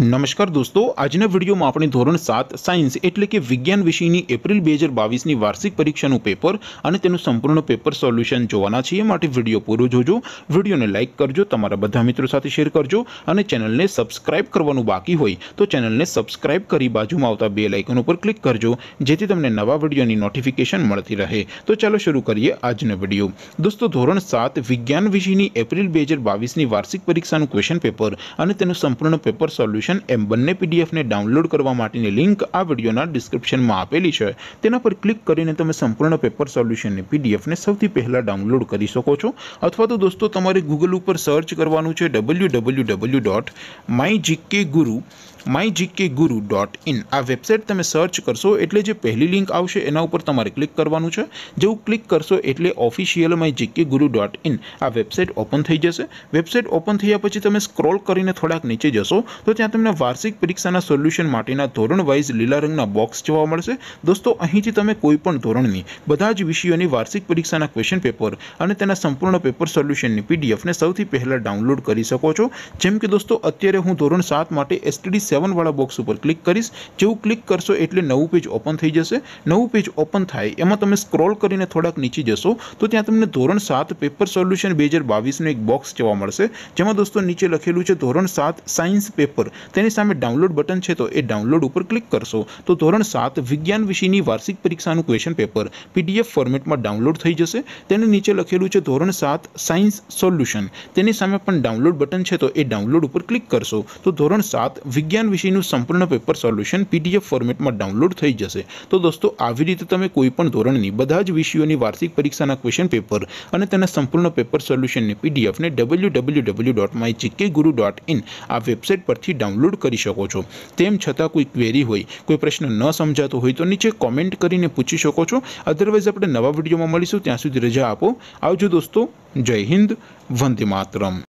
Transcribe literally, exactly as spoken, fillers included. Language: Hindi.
नमस्कार दोस्तों, आज वीडियो में अपने धोरण सात साइंस एट्ले कि विज्ञान विषय की एप्रिल बे हज़ार बावीस की वार्षिक परीक्षा पेपर और संपूर्ण पेपर सोल्यूशन जोवाना छे। वीडियो पूरो जोजो, वीडियो ने लाइक करजो, तमारा बधा मित्रों साथे शेर करजो और चेनल ने सब्सक्राइब करवानुं बाकी होय तो चेनल ने सब्सक्राइब कर बाजू में आवता बेल आइकन पर क्लिक करजो, जेथी तमने नवा वीडियो की नोटिफिकेशन मळती रहे। तो चलो शुरू करिए आजनो वीडियो। दोस्तों, धोरण सात विज्ञान विषय की एप्रिल बे हज़ार बावीस की वार्षिक परीक्षा क्वेश्चन पेपर और संपूर्ण पेपर सोल्यूशन एम बने पीडीएफ ने डाउनलॉड करवा माटेनी लिंक आ वीडियोना डिस्क्रिप्शन में आपेली है। तेना पर क्लिक करीने तमे संपूर्ण पेपर सोल्यूशन ने पीडीएफ ने सौथी पहला डाउनलॉड करी शको छो। अथवा तो दोस्तों तमारे गूगल पर सर्च करवानुं छे W W W dot my G K guru my G K guru dot in. आ वेबसाइट तमे सर्च करशो एटले जे पहली लिंक आवशे एना उपर तमारे क्लिक करवानुं छे। जेवुं क्लिक करशो एटले official my G K guru dot in आ वेबसाइट ओपन थई जशे। वेबसाइट ओपन थया पछी तमे स्क्रॉल करीने थोड़ाक नीचे जशो तो त्यां तमने वार्षिक परीक्षाना सोल्यूशन माटेना धोरण वाइज लीला रंगना बॉक्स जोवा मळशे। दोस्तों, અહીંથી તમે કોઈપણ ધોરણની બધા જ વિષયોની વાર્ષિક પરીક્ષાના ક્વેશ્ચન પેપર અને તેના સંપૂર્ણ પેપર સોલ્યુશનની પીડીએફ ને સૌથી પહેલા ડાઉનલોડ કરી શકો છો। જેમ કે દોસ્તો અત્યારે હું ધોરણ સાત માટે એસટીડી सेवन વાળા બોક્સ ઉપર ક્લિક કરીશ। જેવું ક્લિક કરશો એટલે નવું પેજ ઓપન થઈ જશે। નવું પેજ ઓપન થાય એમાં તમે સ્ક્રોલ કરીને થોડાક નીચે જશો તો ત્યાં તમને ધોરણ સાત પેપર સોલ્યુશન બે હજાર બાવીસ નો એક બોક્સ જોવા મળશે, જેમાં દોસ્તો નીચે લખેલું છે ધોરણ સાત સાયન્સ पेपर तेनी सामे डाउनलॉड बटन है तो ये डाउनलॉड पर क्लिक करशो तो धोरण सात विज्ञान विषय की वार्षिक परीक्षा क्वेश्चन पेपर पीडीएफ फॉर्मेट में डाउनलॉड थी जैसे। तेने नीचे लखेलू है धोरण सात साइंस सोल्यूशन तेनी सामे पण डाउनलॉड बटन है तो ये डाउनलॉड पर क्लिक करशो तो धोरण सात विज्ञान विषय संपूर्ण पेपर सोल्यूशन पीडीएफ फॉर्मेट में डाउनलॉड थी जैसे। तो दोस्तों आवी रीते तमे कोईपण धोरणनी बधा ज विषयोनी वार्षिक परीक्षा क्वेश्चन पेपर अने तेना संपूर्ण पेपर सोल्यूशन ने पीडीएफ ने W W W dot my G K guru dot in आ वेबसाइट पर थी डाउनलॉड करी शको छो। तेम छतां कोई क्वेरी होय, कोई प्रश्न न समजातो होय तो नीचे कॉमेंट करीने पूछी शको छो। अदरवाइज आपणे नवा विडियोमां मळीशुं, त्यां सुधी रजा आपो। आवजो दोस्तों, जय हिंद, वंदे मातरम।